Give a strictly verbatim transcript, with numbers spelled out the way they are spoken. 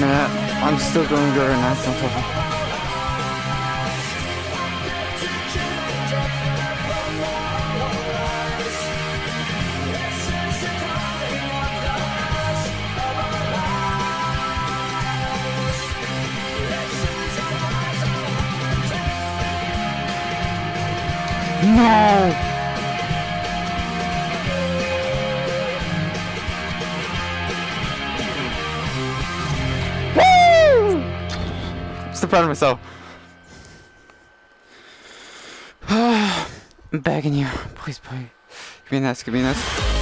and uh, I'm still doing good and that's something. No! Woo! I'm so proud of myself. I'm begging you. Please, please. Give me this, give me this.